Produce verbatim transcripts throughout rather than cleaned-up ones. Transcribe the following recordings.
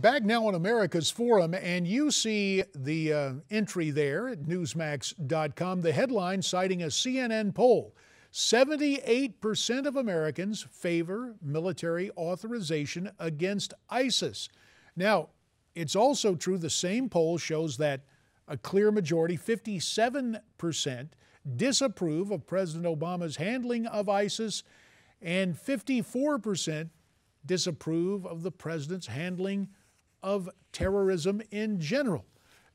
Back now on America's Forum, and you see the uh, entry there at Newsmax dot com, the headline citing a C N N poll. seventy-eight percent of Americans favor military authorization against ISIS. Now, it's also true the same poll shows that a clear majority, fifty-seven percent, disapprove of President Obama's handling of ISIS, and fifty-four percent disapprove of the president's handling of terrorism in general.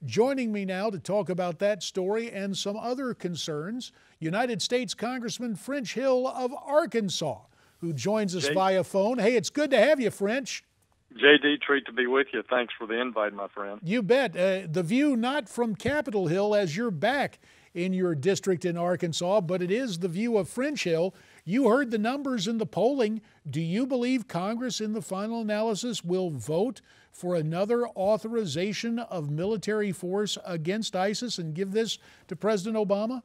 Joining me now to talk about that story and some other concerns, United States Congressman French Hill of Arkansas, who joins us J via phone. Hey, it's good to have you, French. J D, treat to be with you. Thanks for the invite, my friend. You bet. Uh, the view not from Capitol Hill, as you're back in your district in Arkansas, but it is the view of French Hill. You heard the numbers in the polling. Do you believe Congress in the final analysis will vote for another authorization of military force against ISIS and give this to President Obama?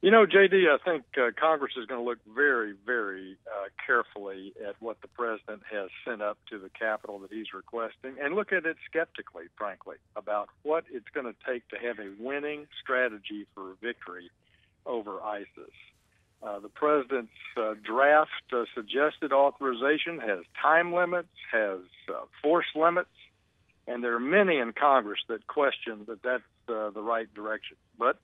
You know, J D, I think uh, Congress is going to look very, very uh, carefully at what the president has sent up to the Capitol that he's requesting, and look at it skeptically, frankly, about what it's going to take to have a winning strategy for victory over ISIS. Uh, the president's uh, draft uh, suggested authorization has time limits, has uh, force limits, and there are many in Congress that question that that's uh, the right direction. But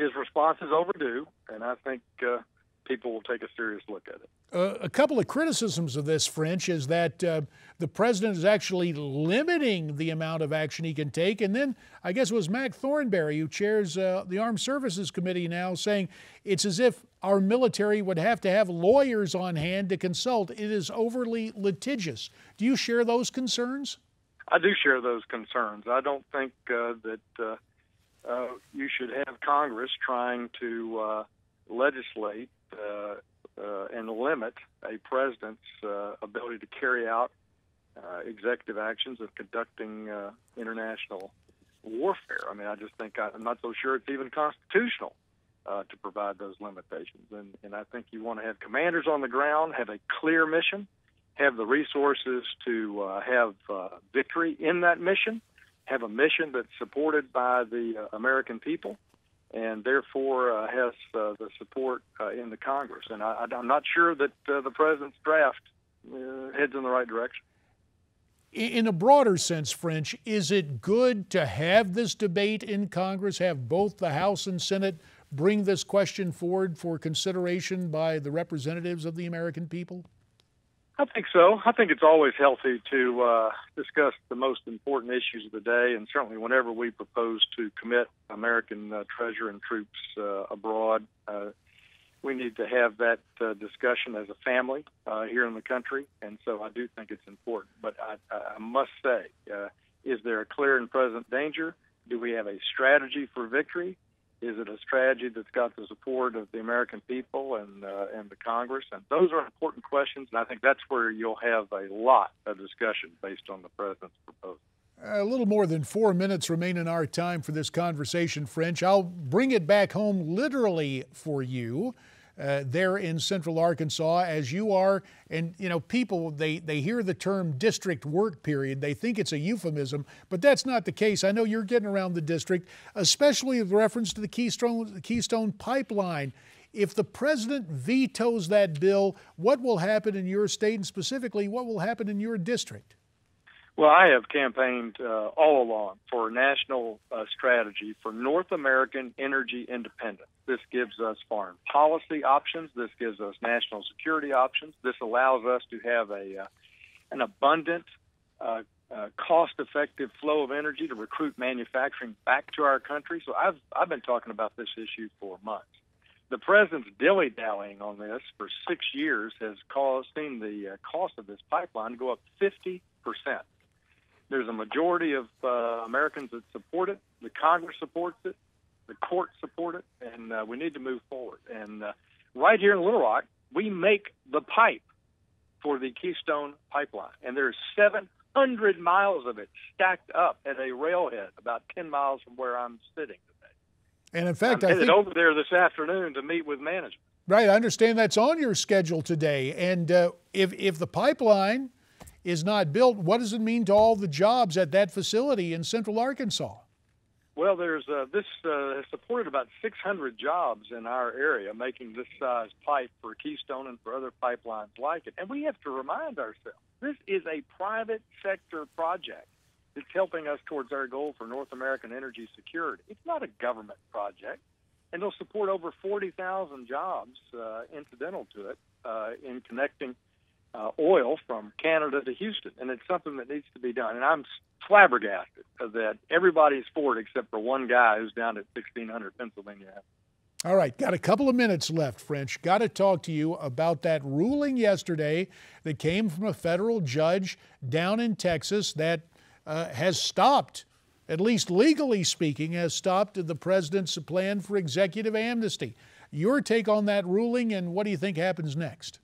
his response is overdue, and I think uh, people will take a serious look at it. Uh, a couple of criticisms of this, French, is that uh, the president is actually limiting the amount of action he can take. And then I guess it was Mac Thornberry, who chairs uh, the Armed Services Committee now, saying it's as if our military would have to have lawyers on hand to consult. It is overly litigious. Do you share those concerns? I do share those concerns. I don't think uh, that... Uh, Uh, you should have Congress trying to uh, legislate uh, uh, and limit a president's uh, ability to carry out uh, executive actions of conducting uh, international warfare. I mean, I just think I, I'm not so sure it's even constitutional uh, to provide those limitations. And, and I think you want to have commanders on the ground, have a clear mission, have the resources to uh, have uh, victory in that mission, have a mission that's supported by the uh, American people and therefore uh, has uh, the support uh, in the Congress. And I, I'm not sure that uh, the president's draft uh, heads in the right direction. In a broader sense, French, is it good to have this debate in Congress, have both the House and Senate bring this question forward for consideration by the representatives of the American people? I think so. I think it's always healthy to uh, discuss the most important issues of the day, and certainly whenever we propose to commit American uh, treasure and troops uh, abroad, uh, we need to have that uh, discussion as a family uh, here in the country, and so I do think it's important. But I, I must say, uh, is there a clear and present danger? Do we have a strategy for victory? Is it a strategy that's got the support of the American people and uh, and the Congress? And those are important questions, and I think that's where you'll have a lot of discussion based on the president's proposal. A little more than four minutes remain in our time for this conversation, French. I'll bring it back home literally for you uh, there in Central Arkansas as you are. And, you know, people, they, they hear the term district work period. They think it's a euphemism, but that's not the case. I know you're getting around the district, especially with reference to the Keystone, Keystone pipeline. If the president vetoes that bill, what will happen in your state, and specifically what will happen in your district? Well, I have campaigned uh, all along for a national uh, strategy for North American energy independence. This gives us foreign policy options. This gives us national security options. This allows us to have a uh, an abundant, uh, uh, cost-effective flow of energy to recruit manufacturing back to our country. So I've, I've been talking about this issue for months. The president's dilly-dallying on this for six years has caused seen the uh, cost of this pipeline go up fifty percent. There's a majority of uh, Americans that support it. The Congress supports it. The courts support it. And uh, we need to move forward. And uh, right here in Little Rock, we make the pipe for the Keystone pipeline. And there's seven hundred miles of it stacked up at a railhead about ten miles from where I'm sitting today. And in fact, I'm I headed over there this afternoon to meet with management. Right. I understand that's on your schedule today. And uh, if, if the pipeline is not built, what does it mean to all the jobs at that facility in central Arkansas? Well, there's uh, this uh, has supported about six hundred jobs in our area, making this size pipe for Keystone and for other pipelines like it. And we have to remind ourselves, this is a private sector project. It's helping us towards our goal for North American energy security. It's not a government project, and it'll support over forty thousand jobs uh, incidental to it uh, in connecting uh, oil from Canada to Houston, and it's something that needs to be done. And I'm flabbergasted that everybody's for it except for one guy who's down at sixteen hundred Pennsylvania. All right, got a couple of minutes left, French. Got to talk to you about that ruling yesterday that came from a federal judge down in Texas that Uh, has stopped, at least legally speaking, has stopped the president's plan for executive amnesty. Your take on that ruling, and what do you think happens next?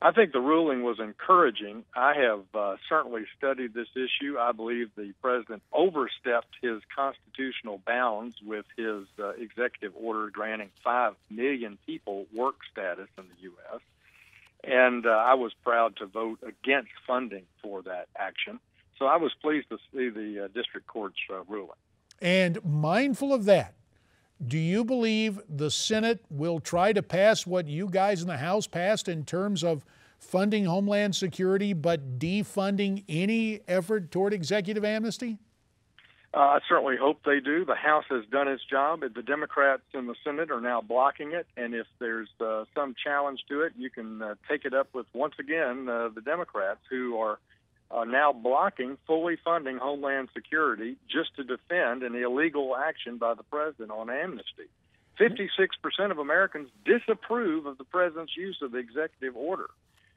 I think the ruling was encouraging. I have uh, certainly studied this issue. I believe the president overstepped his constitutional bounds with his uh, executive order granting five million people work status in the U S, and uh, I was proud to vote against funding for that action. So I was pleased to see the uh, district court's uh, ruling. And mindful of that, do you believe the Senate will try to pass what you guys in the House passed in terms of funding Homeland Security but defunding any effort toward executive amnesty? Uh, I certainly hope they do. The House has done its job. The Democrats in the Senate are now blocking it, and if there's uh, some challenge to it, you can uh, take it up with, once again, uh, the Democrats who are Uh, now blocking fully funding Homeland Security just to defend an illegal action by the president on amnesty. fifty-six percent of Americans disapprove of the president's use of the executive order,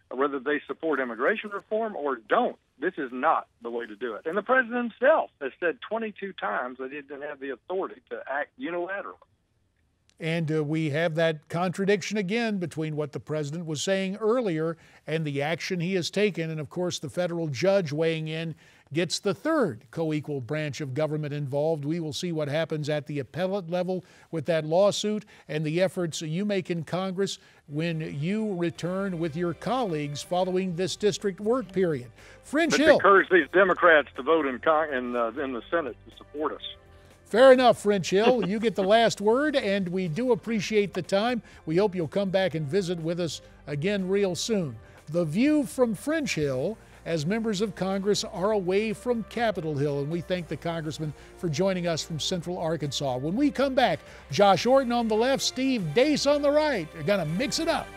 whether they support immigration reform or don't. This is not the way to do it. And the president himself has said twenty-two times that he didn't have the authority to act unilaterally. And uh, we have that contradiction again between what the president was saying earlier and the action he has taken. And, of course, the federal judge weighing in gets the third co-equal branch of government involved. We will see what happens at the appellate level with that lawsuit and the efforts you make in Congress when you return with your colleagues following this district work period. French Hill. Let's encourage these Democrats to vote in, Con- in, uh, in the Senate to support us. Fair enough, French Hill. You get the last word, and we do appreciate the time. We hope you'll come back and visit with us again real soon. The view from French Hill as members of Congress are away from Capitol Hill, and we thank the congressman for joining us from central Arkansas. When we come back, Josh Orton on the left, Steve Dace on the right. They're going to mix it up.